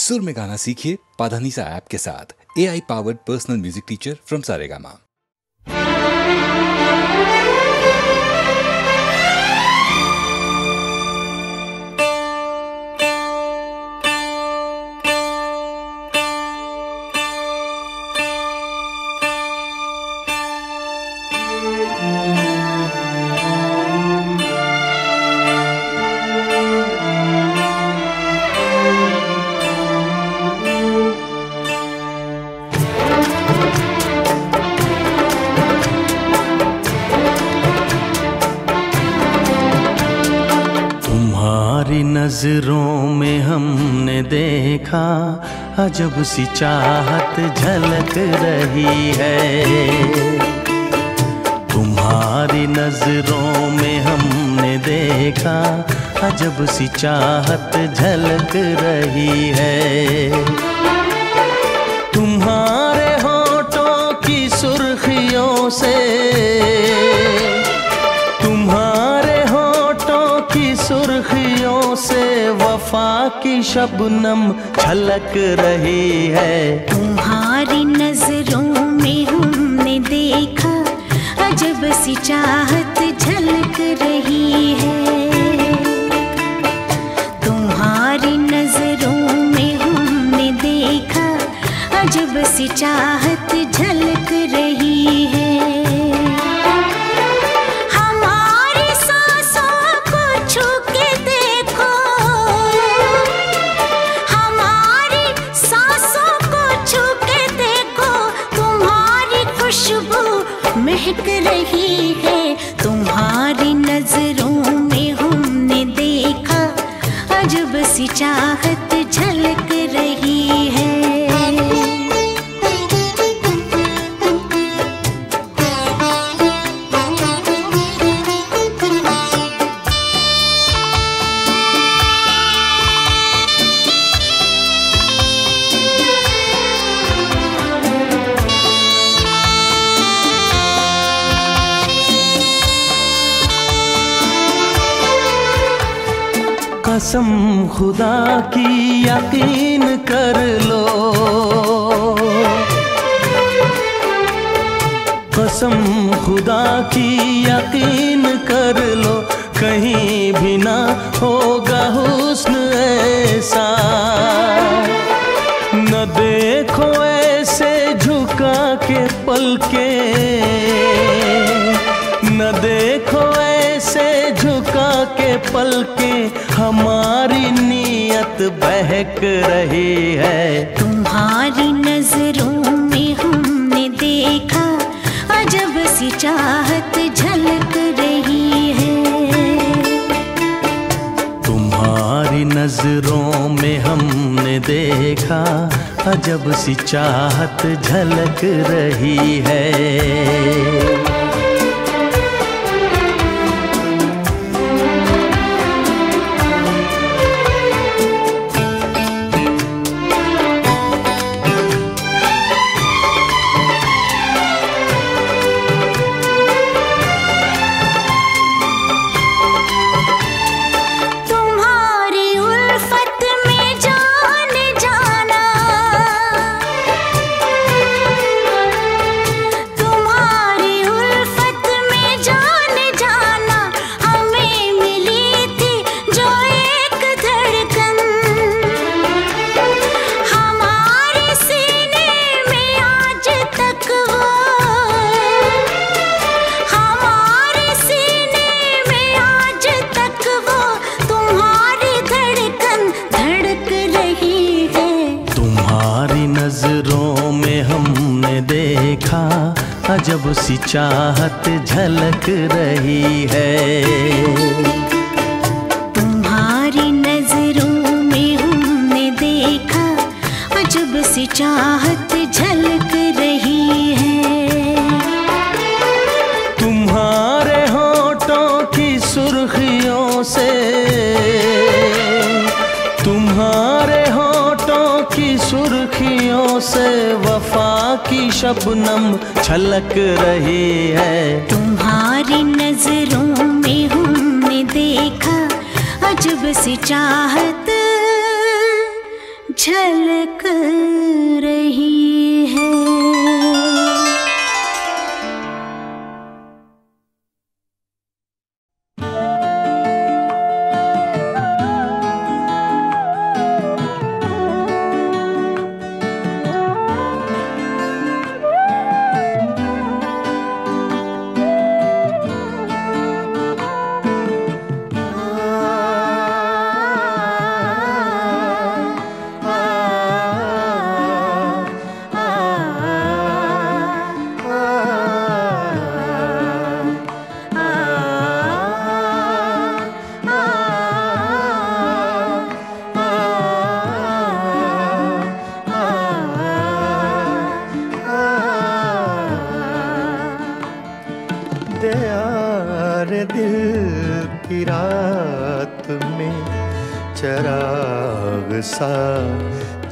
सुर में गाना सीखिए पाधानीसा ऐप के साथ। AI powered personal music teacher from Saregama. नजरों में हमने देखा अजब सी चाहत झलक रही है। तुम्हारी नजरों में हमने देखा अजब सी चाहत झलक रही है। तुम्हारे होठों की सुर्खियों से वफा की शबनम झलक रही है। तुम्हारी नजरों में हमने देखा अजब सी चाहत झलक रही है। तुम्हारी नजरों में हमने देखा अजब सी चाहत झलक रही है। महक रही है। तुम्हारी नजरों में हमने देखा अजब सी चाहत झलक रही है। कसम खुदा की यकीन कर लो, कसम खुदा की यकीन कर लो, कहीं भी ना होगा हुस्न ऐसा। न देखो ऐसे झुका के पलके, न देखो ऐसे झुका के पलके, हमारी नीयत बहक रही है। तुम्हारी नजरों में हमने देखा अजब सी चाहत झलक रही है। तुम्हारी नजरों में हमने देखा अजब सी चाहत झलक रही है। अजब सी चाहत झलक रही है। तुम्हारी नजरों में हमने देखा अजब सी चाहत झलक रही है। तुम्हारे होठों की सुर्खियों से, तुम्हारे होठों की सुर्खियों से वफा की शबनम झलक रही है। तुम्हारी नजरों में हमने देखा अजब सी चाहत छलक रही है।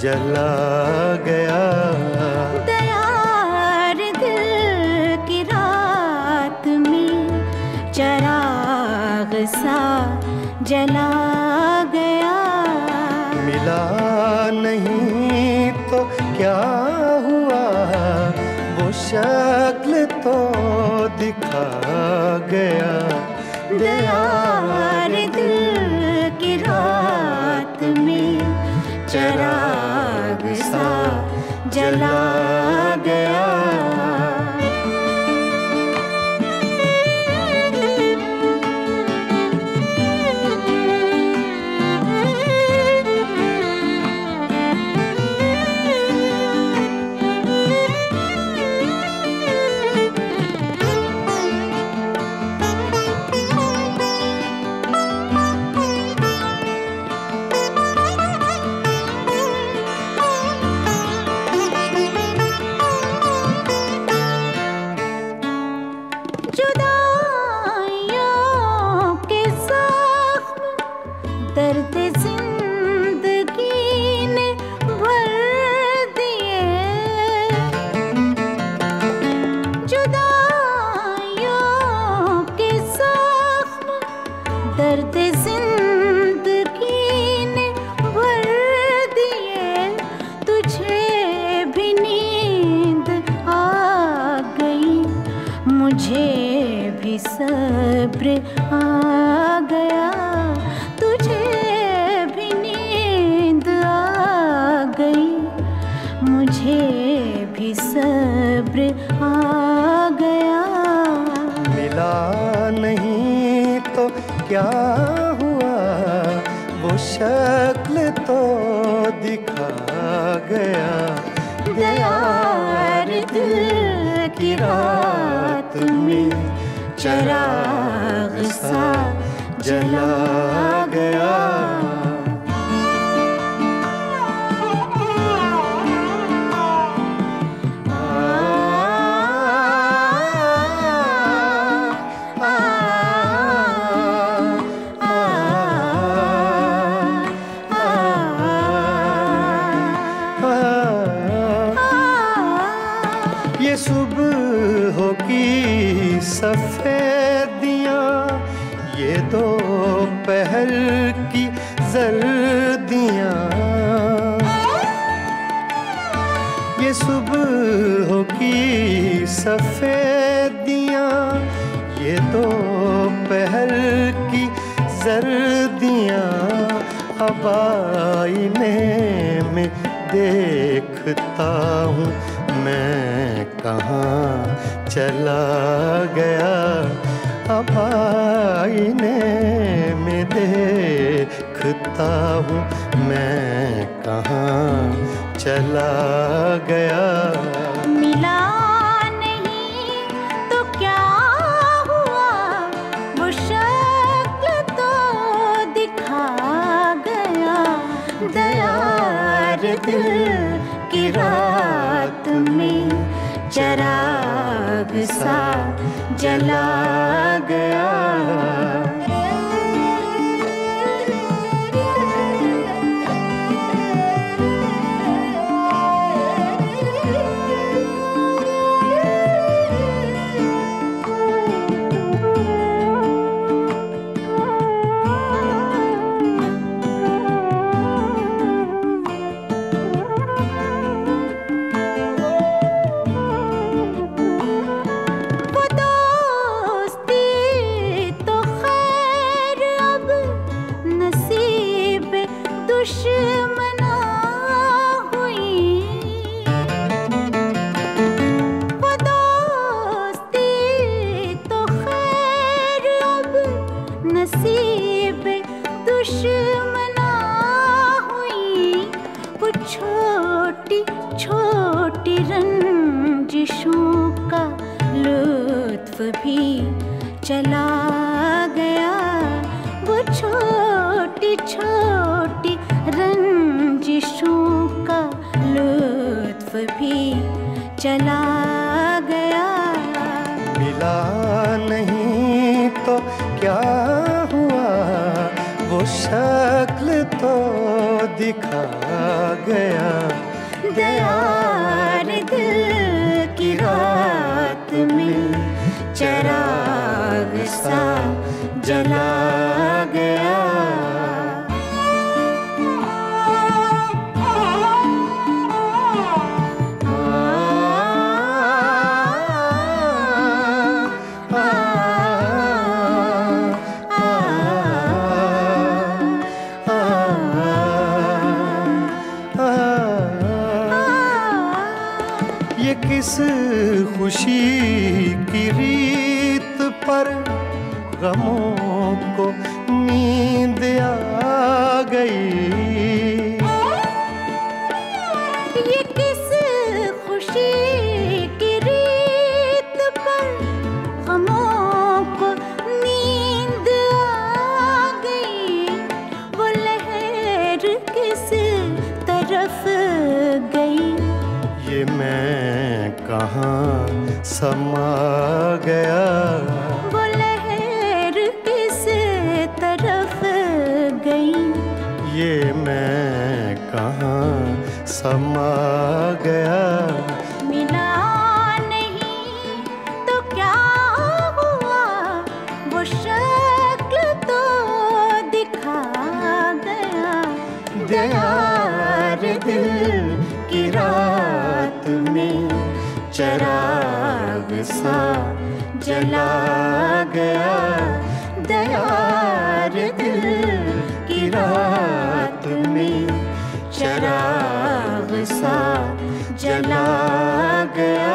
जला गया दयार दिल की रात में चराग सा जला गया। मिला नहीं तो क्या हुआ, वो शक्ल तो दिखा गया। दयार दिल की रात में चराग सा जला गया। छोटी छोटी रंजिशों का लुत्फ भी चला गया, वो छोटी छोटी रंजिशों का लुत्फ भी चला गया। मिला नहीं तो क्या हुआ, वो शक्ल तो दिखा गया। दयार दिल की रात में चराग सा जला गया। किस खुशी की रीत पर गमों को नींद आ गई, ये किस खुशी की रीत पर गमों को नींद आ गई। वो लहर किस तरफ गई, ये मैं कहाँ समा गया। वो लहर किस तरफ गई, ये मैं कहाँ समा गया। मिला नहीं तो क्या हुआ, वो शक्ल तो दिखा गया। दयार दिल की रात में चराग सा जला गया। दयार दिल की रात में चराग सा जला गया।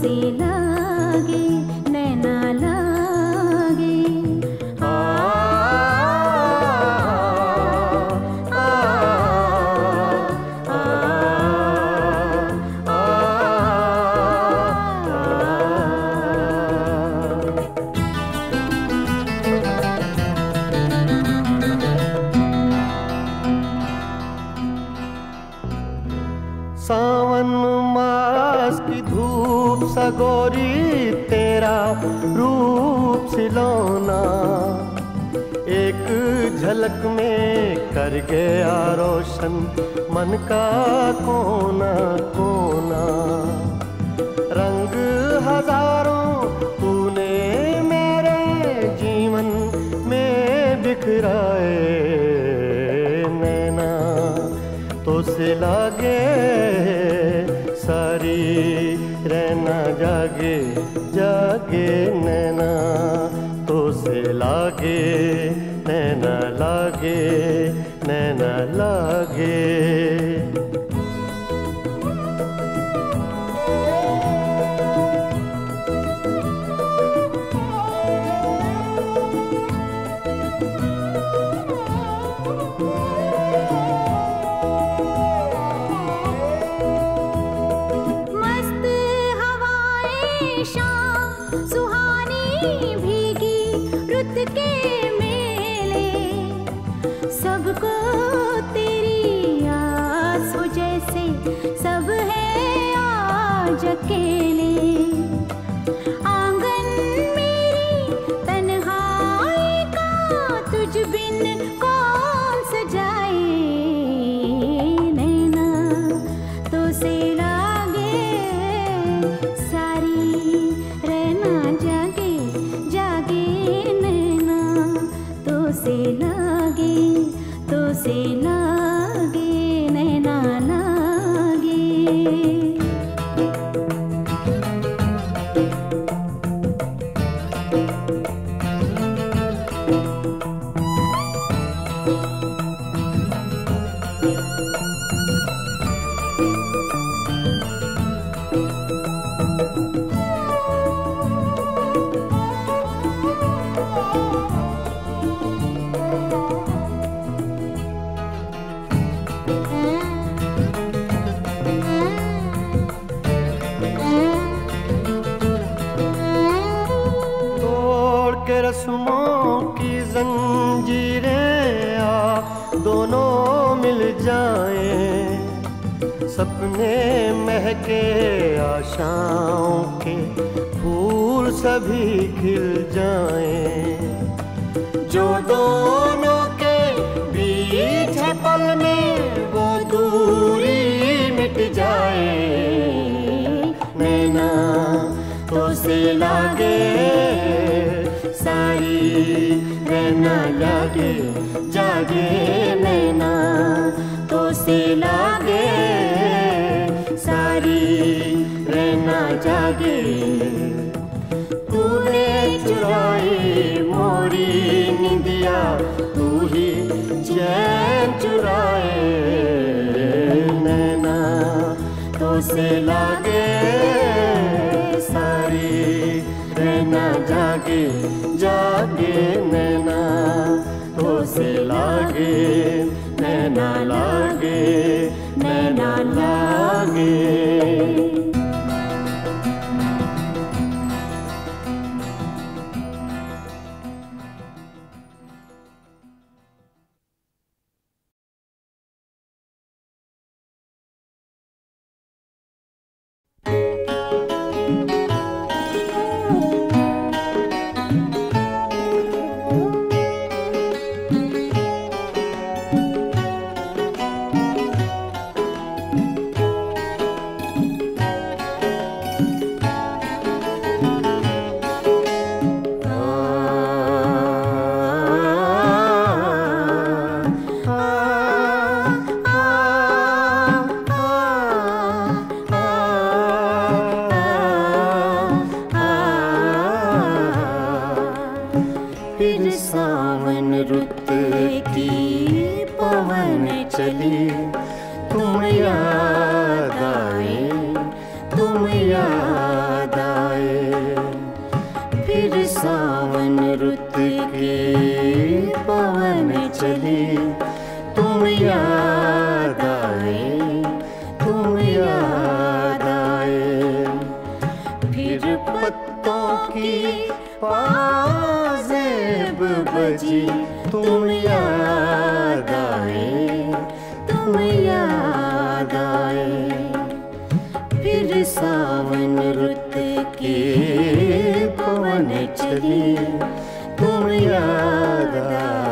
से लागे नैना लागे। सावन मास की धूप सगोरी तेरा रूप सिलौना एक झलक में कर गया रोशन मन का कोना कोना। रंग हजारों तूने मेरे जीवन में बिखराए नैना तो सिला सारी रहना जागे जागे नैना तो से लागे नैना लागे नैना लागे। आंगन मेरी तन्हाई का तुझ बिन कौन सजाए नैना तो से लागे सारी रहना जागे जागे नैना तो से लागे तो से लागे नैना लागे। रस्मों की जंजीरें दोनों मिल जाएं सपने महके आशाओं के फूल सभी खिल जाएं। जो दोनों के बीच है पल में वो दूरी मिट जाए नैना तो से लागे सारी रहना जागे जागे नैना तो से लागे सारी रहना जागे। तूने चुराई मोरी निंदिया तू ही चैन चुराए नैना तो से लागे सारी रहना जागे जागे नैना तो से लागे नैना लागे नैना लागे। दी, तुम याद आए, तुम याद आए। फिर पत्तों की पाजेब बजी, तुम याद आए, तुम याद आए। फिर सावन रुत के पवन चली, तुम याद आए, तुम याद आए।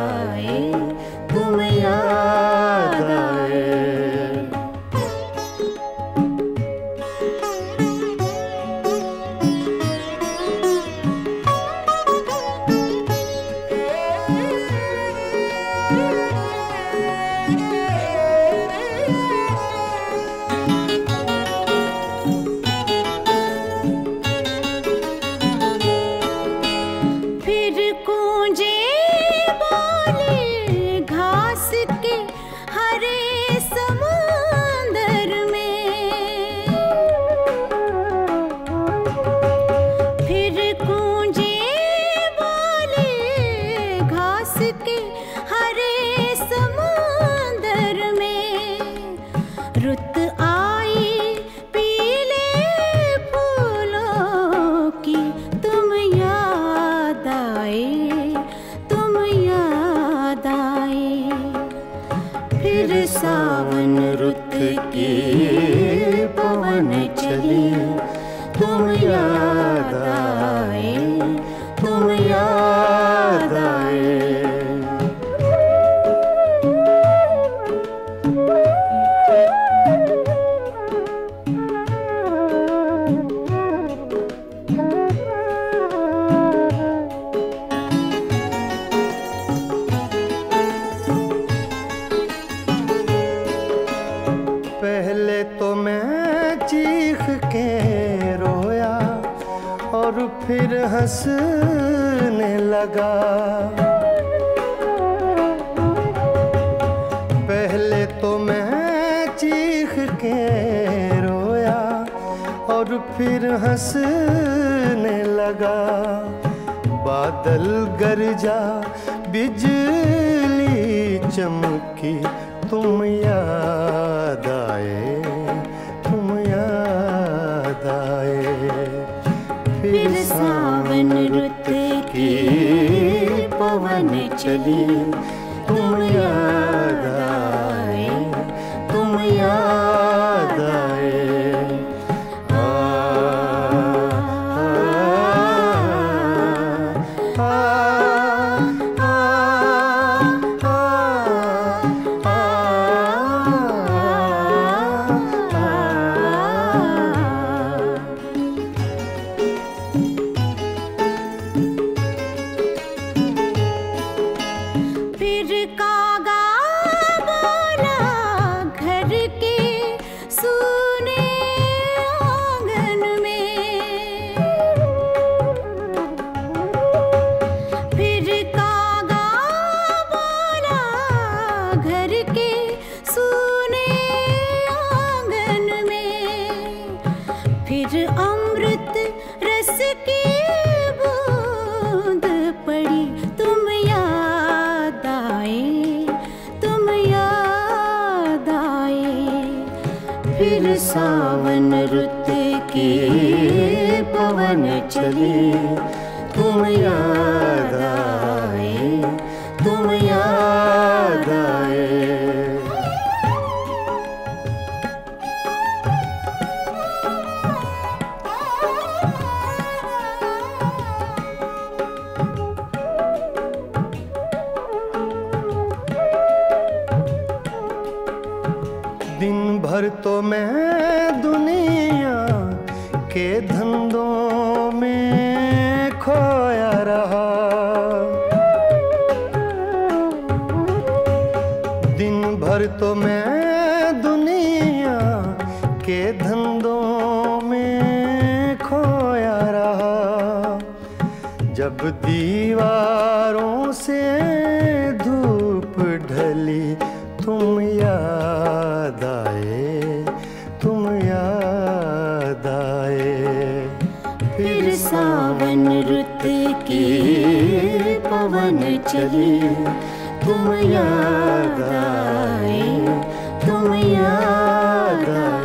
तुम याद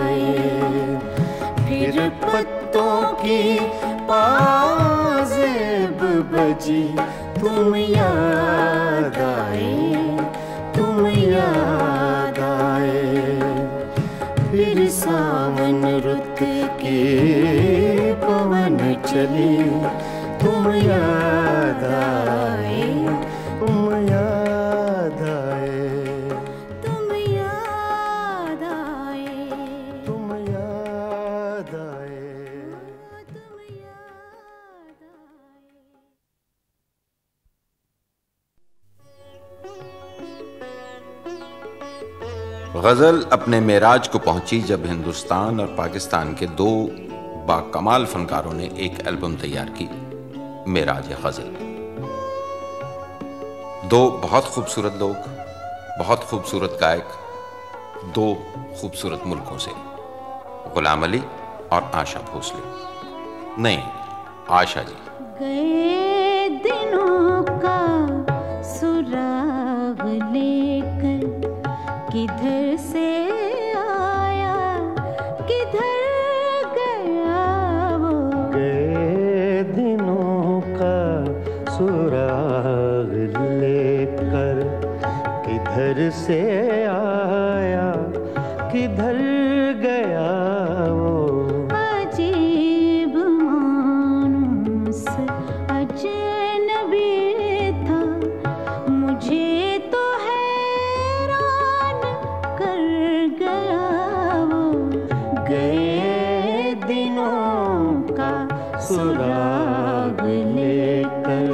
आए फिर पत्तों की पाज़ेब बजी तुम याद आए तुम याद आए फिर सावन रुत के पवन चली तुम याद आए तुम याद आए तुम याद आए तुम याद आए तुम याद आए। गजल अपने मेराज को पहुंची जब हिंदुस्तान और पाकिस्तान के दो बाकमाल फनकारों ने एक एल्बम तैयार की, मेराज गजल। दो बहुत खूबसूरत लोग, बहुत खूबसूरत गायक, दो खूबसूरत मुल्कों से, गुलाम अली और आशा भोसले। नहीं, आशा जी। गए दिनों का सुराग लेकर किधर से आया किधर गया वो, गए दिनों का सुराग लेकर किधर से आया किधर गया वो, अजीब मानूस अजनबी था मुझे तो हैरान कर गया वो, गए दिनों का सुराग लेकर।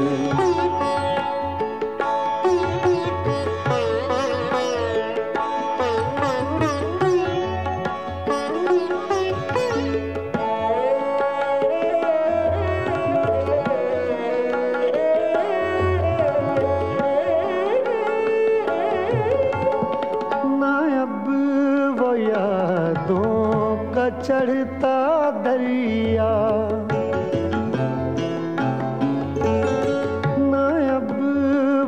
चढ़ता दरिया ना अब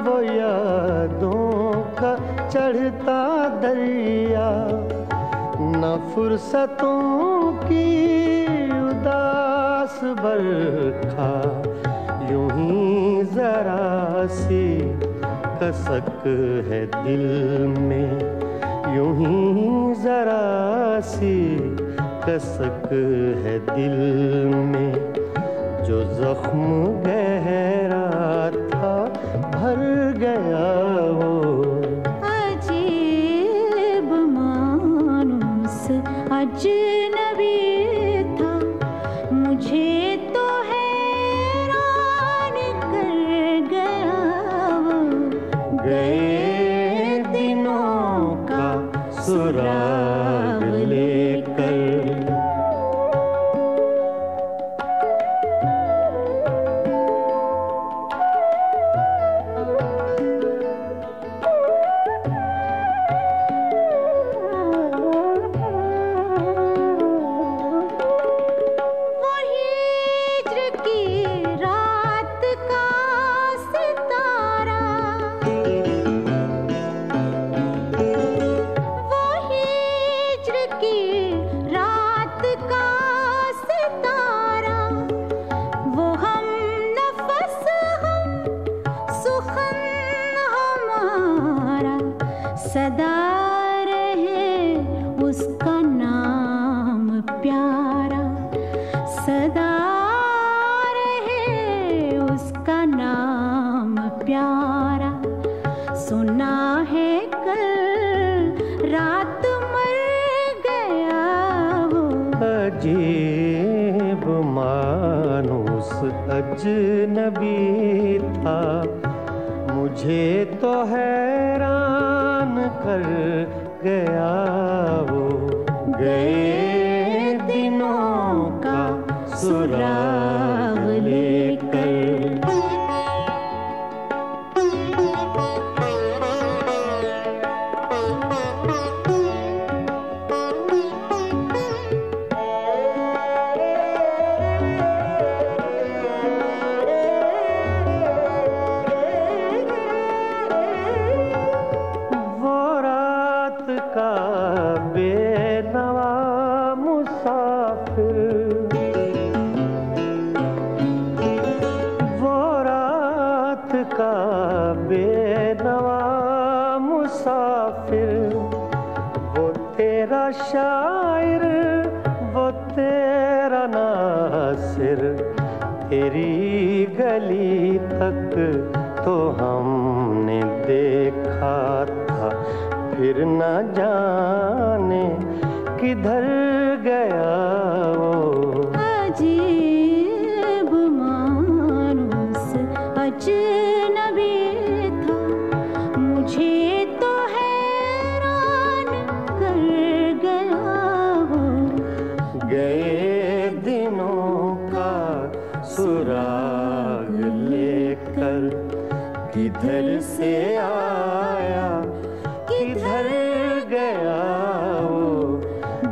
वो यादों का चढ़ता दरिया ना फुर्सतों की उदास बरखा यूं ही जरा सी कसक है दिल में, यूं ही जरा सी कसक है दिल में जो जख्म गहरा था भर गया वो, अजीब मानूस अजनबी था मुझे तो हैरान कर गया वो, गए दिनों का सुराग लेकर। अजीब मानूस अजनबी था मुझे तो हैरान कर गया वो, गए दिनों का सुराग लेकर। सिर तेरी गली तक तो हमने देखा था, फिर न जाने किधर गया वो। अजीब मानूस अजनबी था, मुझे तो हैरान कर गया वो। गए दिनों का सुराग लेकर किधर से आया किधर गया वो।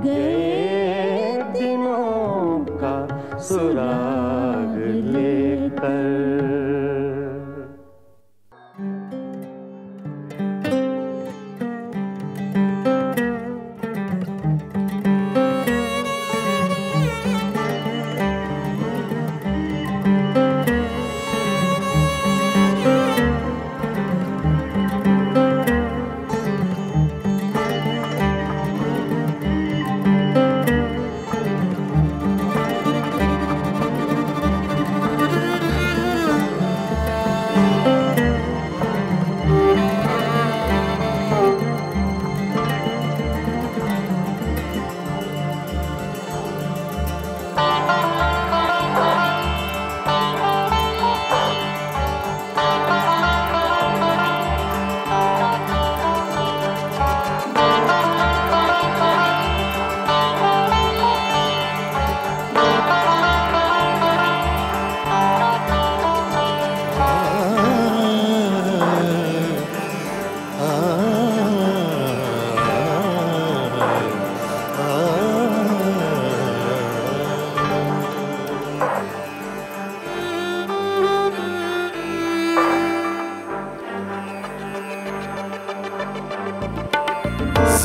गए दिनों का सुराग लेकर।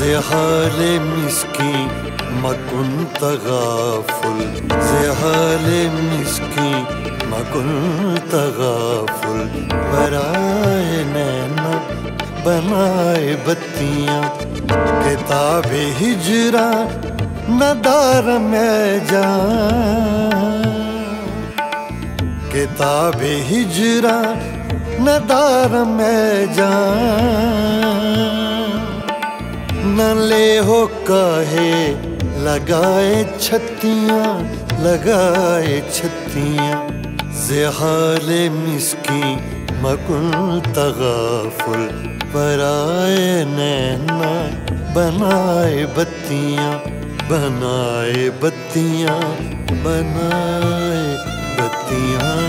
ज़ेहाले मिस्की मकुन तगाफुल, ज़ेहाले मिस्की मकुन तगाफुल। बराए नैना बनाए बत्तियाँ, किताबे हिजरा नदार में जान, किताबे हिजरा नदार में जान। न ले हो काहे लगाए छत्तियाँ, लगाए छत्तियाँ। ज़ेहाले मिस्की मकुन तगाफुल, बराए नैना बनाए बत्तियाँ, बनाए बत्तियाँ, बनाए बत्तियाँ।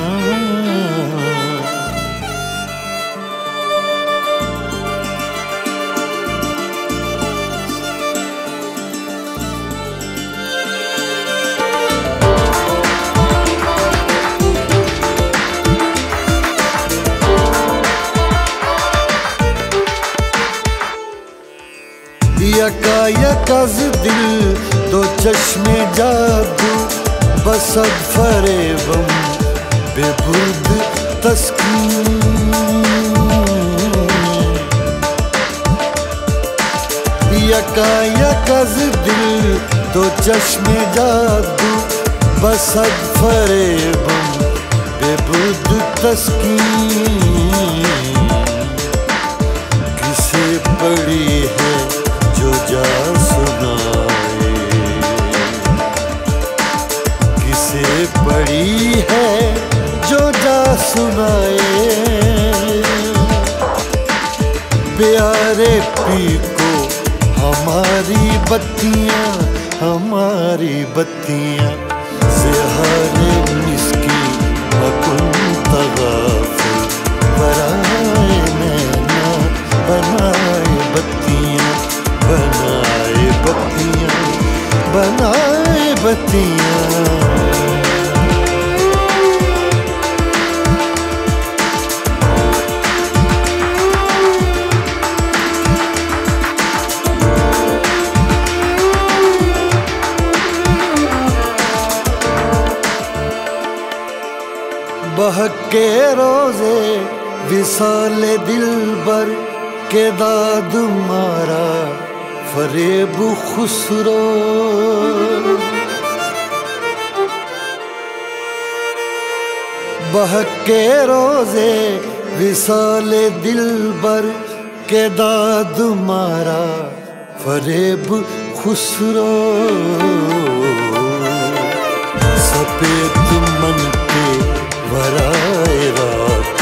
यकायकज़ दिल दो चश्मे जादू, बसद फरेबम बेबुद तस्कीन। यकायकज़ दिल दो चश्मे जादू, बसद फरेबम बेबुद तस्कीन। किसे बड़ी है जो जा सुनाए, किसे बड़ी है जो जा सुनाए। प्यारे पी को हमारी बत्तियाँ, हमारी बत्तियाँ। ज़ेहाले मिस्की मकुन तगाफुल, बराए नैना बनाए बत्तियाँ, बनाए बत्तियाँ, बनाए बत्तियाँ। बहके रोजे विसाल दिल बर के दाद मारा फरेब खुसरो। बहके रोजे विसाले दिलबर के दाद मारा फरेब खुसरो सफेद मन के वराए रात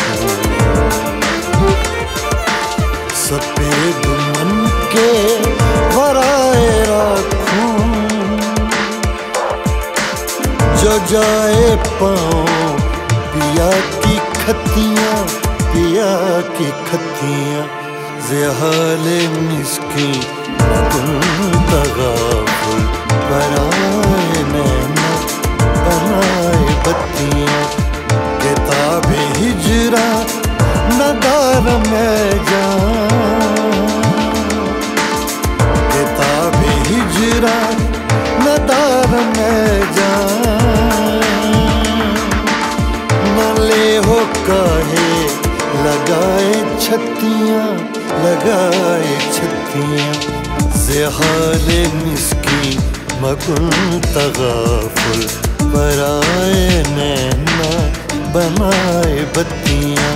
सफेद मन के वराए राखूं जो जाए पाऊं पिया की खतियाँ पिया की खतियाँ ज़हाले मिस्की तुम तगाफुल बनाए नैना बनाए बत्तियाँ किताबे हिजरा नदार में जान किताबे हिजरा नदार में जान न ले हो काहे लगाए छत्तियाँ लगाए छत्तियाँ हाले मिस्की मकुन तगाफुल बराए नैना बनाए बत्तियाँ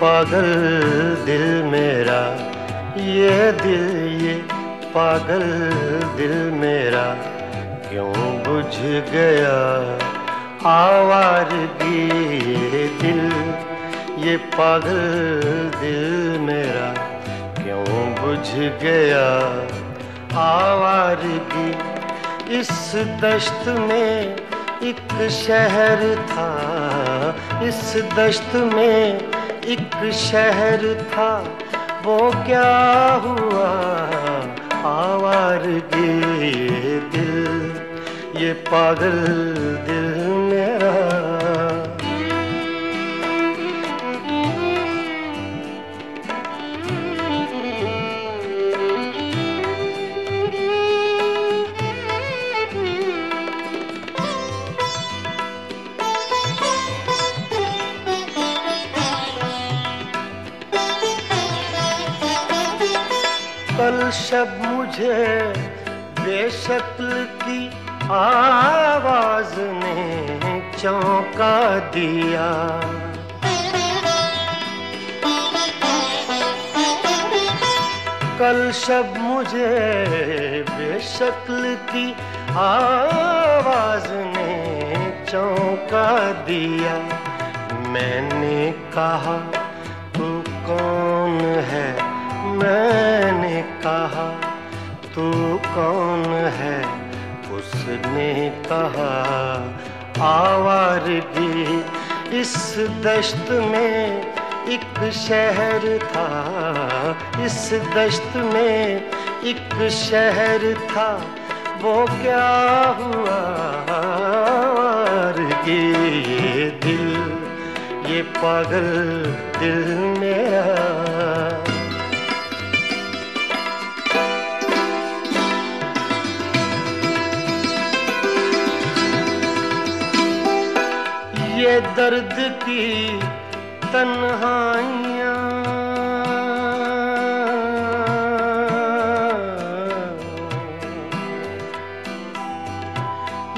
पागल दिल मेरा ये दिल ये पागल दिल मेरा क्यों बुझ गया आवारगी ये दिल ये पागल दिल मेरा क्यों बुझ गया आवारगी इस दश्त में एक शहर था इस दश्त में एक शहर था वो क्या हुआ आवारगी ये दिल ये पागल दिल मेरा शब मुझे बेशक्ल की आवाज ने चौंका दिया कल शब मुझे बेशक्ल की आवाज ने चौंका दिया मैंने कहा तू कौन है मैंने कहा तू कौन है उसने कहा आवारगी इस दश्त में एक शहर था, इस दश्त में एक शहर था, वो क्या हुआ और ये दिल, ये पागल दिल मेरा। ये दर्द की तन्हाइयाँ,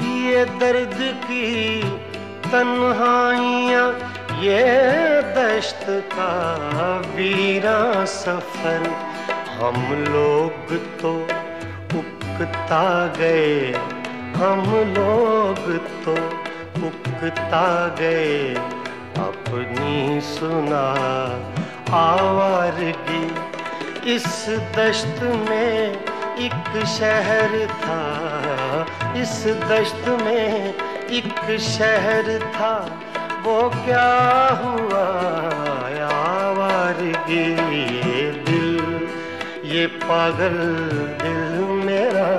ये दर्द की तन्हाइयाँ, ये दश्त का वीरा सफर, हम लोग तो उकता गए, हम लोग तो उकता गए, अपनी सुना आवारगी। इस दश्त में एक शहर था, इस दश्त में एक शहर था, वो क्या हुआ आवारगी, ये दिल, ये पागल दिल मेरा।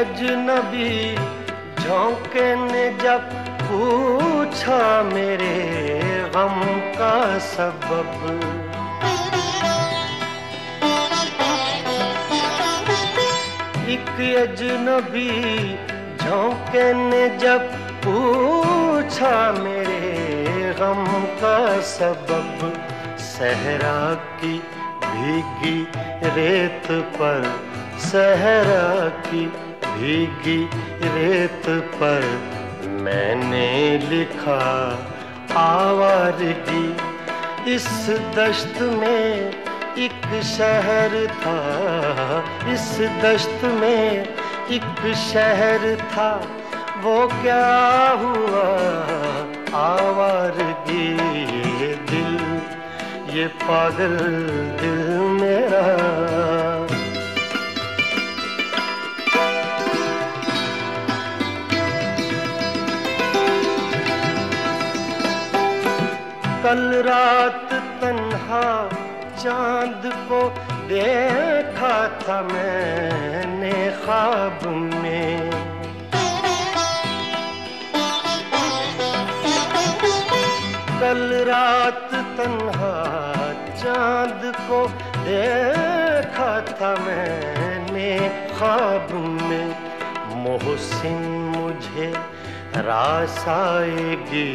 अजनबी झोंके ने जब पूछा मेरे गम का सबब, एक अजनबी झोंके ने जब पूछा मेरे गम का सबब, सहरा की भीगी रेत पर, सहरा की भीगी रेत पर मैंने लिखा आवारगी। इस दश्त में एक शहर था, इस दश्त में एक शहर था, वो क्या हुआ आवारगी, ये दिल, ये पागल दिल मेरा। कल रात तन्हा चांद को देखा था मैंने ख्वाब में, कल रात तन्हा चांद को देखा था मैंने ख्वाब में, मोहसिन मुझे रास आएगी,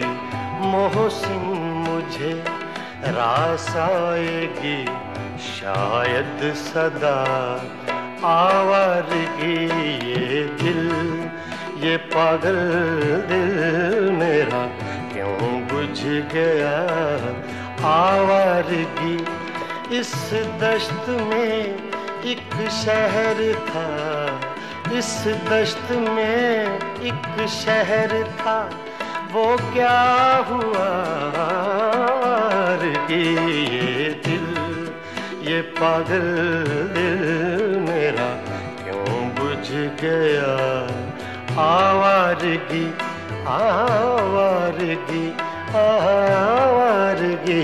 मोहसिन मुझे रास आएगी, शायद सदा आवारगी, ये दिल, ये पागल दिल मेरा। क्यों बुझ गया आवारगी, इस दश्त में एक शहर था, इस दश्त में एक शहर था, वो क्या हुआ आवारगी, ये दिल, ये पागल दिल मेरा। क्यों बुझ गया आवारगी, आवारगी, आवारगी।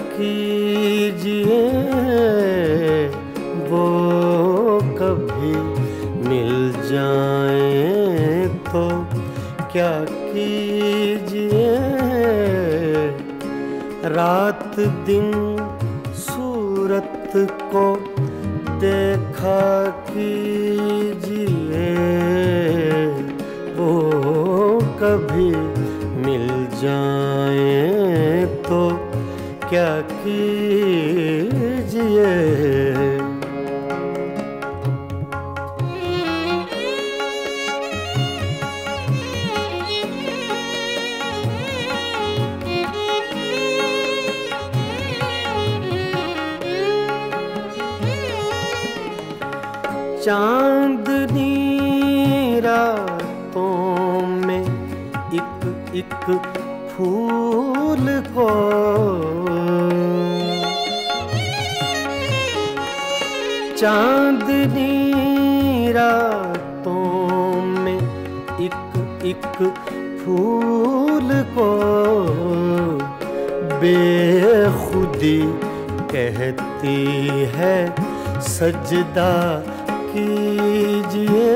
कीजिए वो कभी मिल जाए तो क्या कीजिए रात दिन सूरत को देखा कीजिए वो कभी मिल जाए तो क्या कीजिए। चांदनी रातों में एक एक फूल को चांदनी रातों में एक एक फूल को बेखुदी कहती है सजदा कीजिए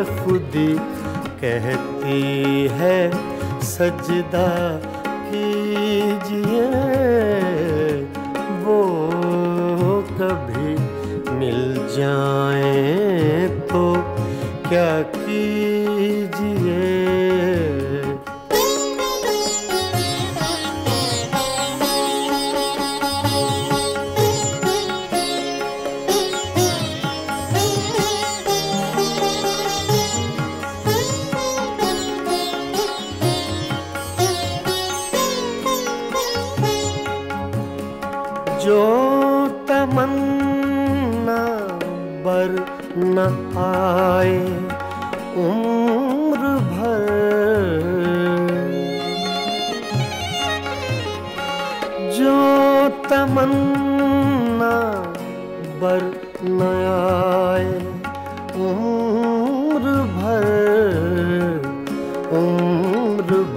बेखुदी कहती है सजदा कीजिए वो कभी मिल जाए तो क्या कीजिए। जो तमन्ना बर न आए उम्र भर जो तमन्ना बर न आए उम्र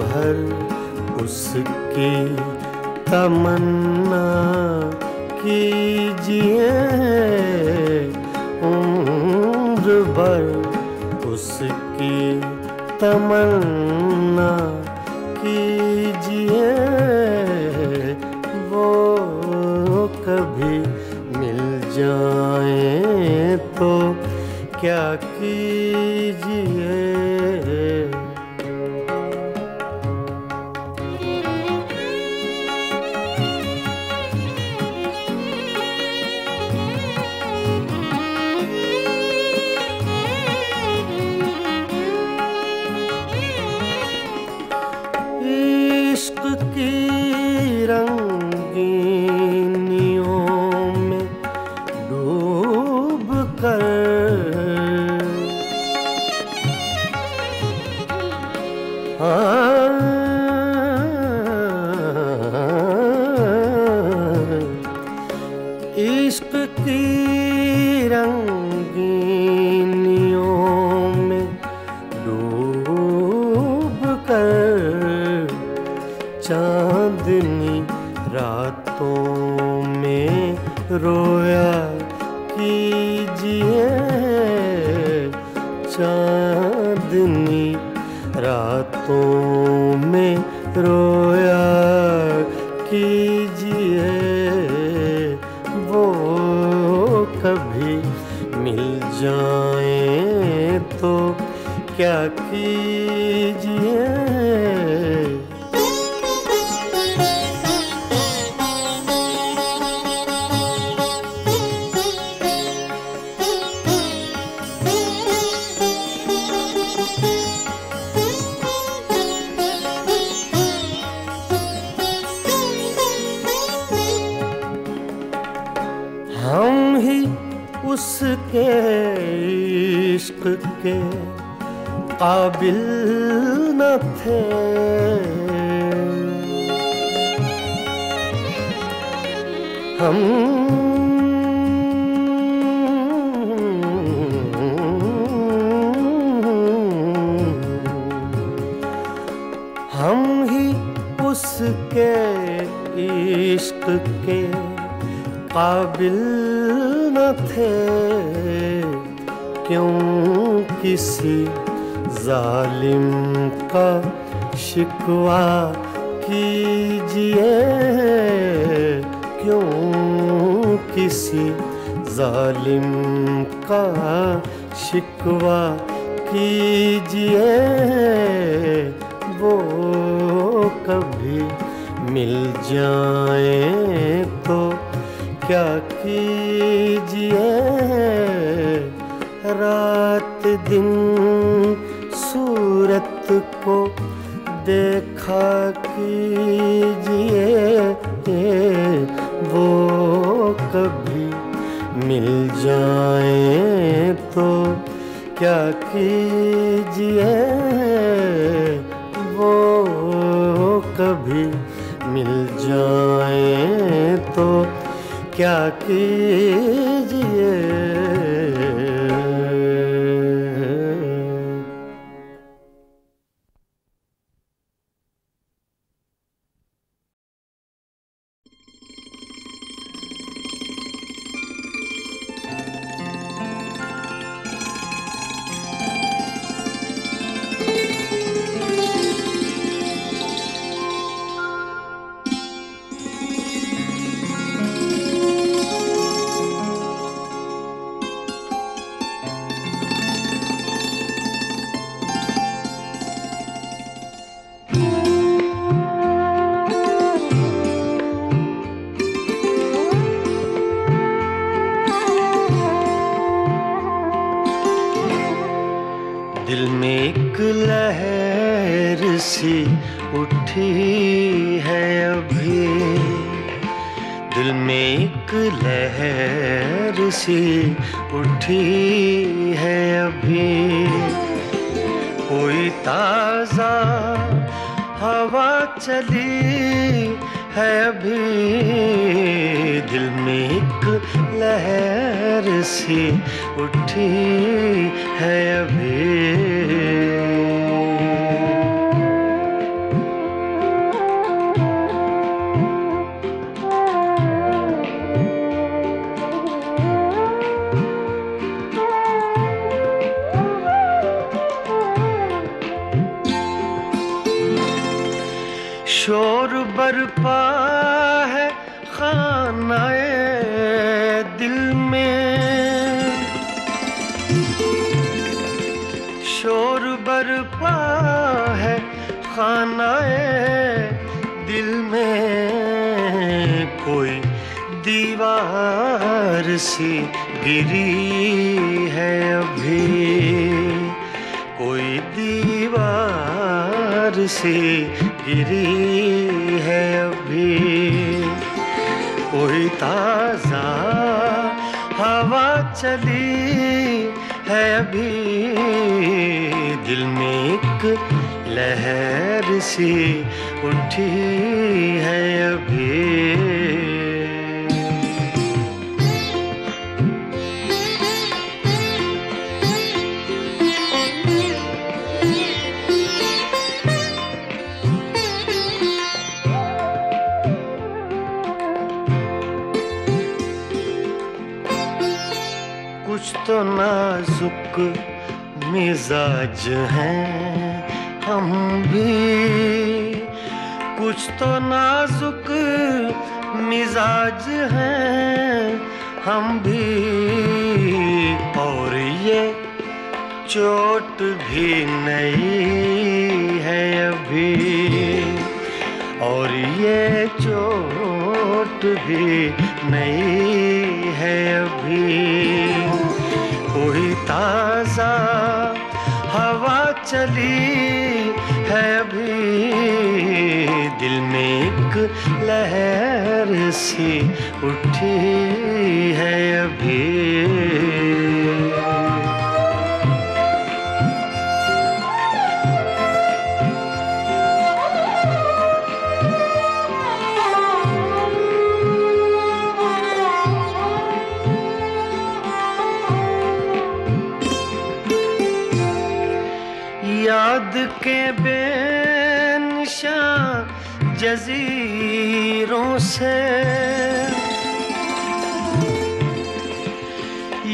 भर उसकी तमन्ना कीजिए उम्र भर उसकी तमन्ना कीजिए वो कभी मिल जाए तो क्या कीजिए। इश्क की रंगीनियों में डूब कर चांदनी रातों में रोया कीजिए चांदनी रातों में रोया कीजिए वो कभी मिल जाए तो क्या कीजिए। उसके इश्क के काबिल न थे हम ही उस के इश्क के काबिल न थे, क्यों किसी जालिम का शिकवा कीजिए, क्यों किसी जालिम का शिकवा कीजिए। वो कभी मिल जाए तो क्या कीजिए, रात दिन सूरत को देखा कीजिए। वो कभी मिल जाए तो क्या कीजिए, वो कभी मिल जाए तो क्या कीजिए। यजीरों से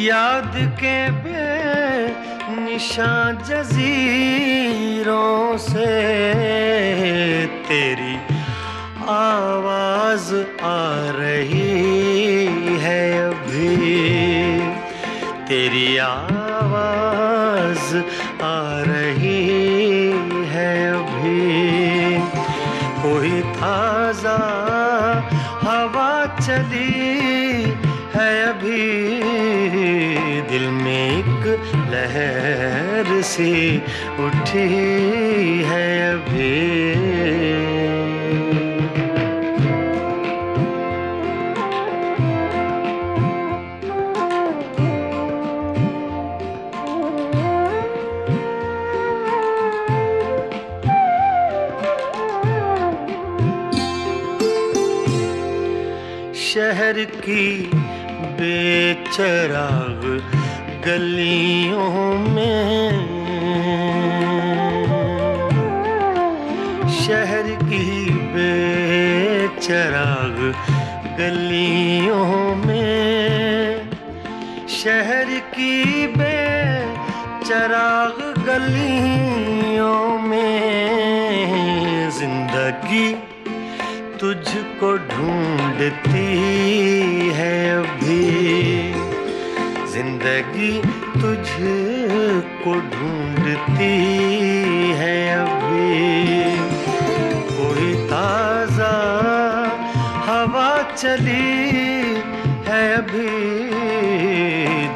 याद के बेनिशान जजीरों से तेरी आवाज आ रही है अभी, तेरी आवाज आ रही है अभी। कोई ताजा हवा चली है अभी, दिल में एक लहर सी उठी है अभी। शहर की बेचराग गलियों में, शहर की बेचराग गलियों में, शहर की बेचराग गलियों में जिंदगी तुझको ढूंढती है अभी, जिंदगी तुझको ढूंढती है अभी। कोई ताज़ा हवा चली है अभी,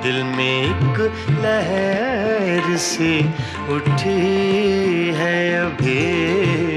दिल में एक लहर सी उठी है अभी।